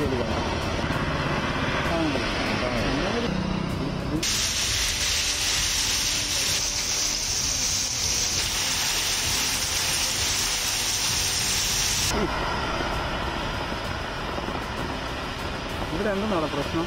ഇവിടെ എന്താണ് പ്രശ്നം?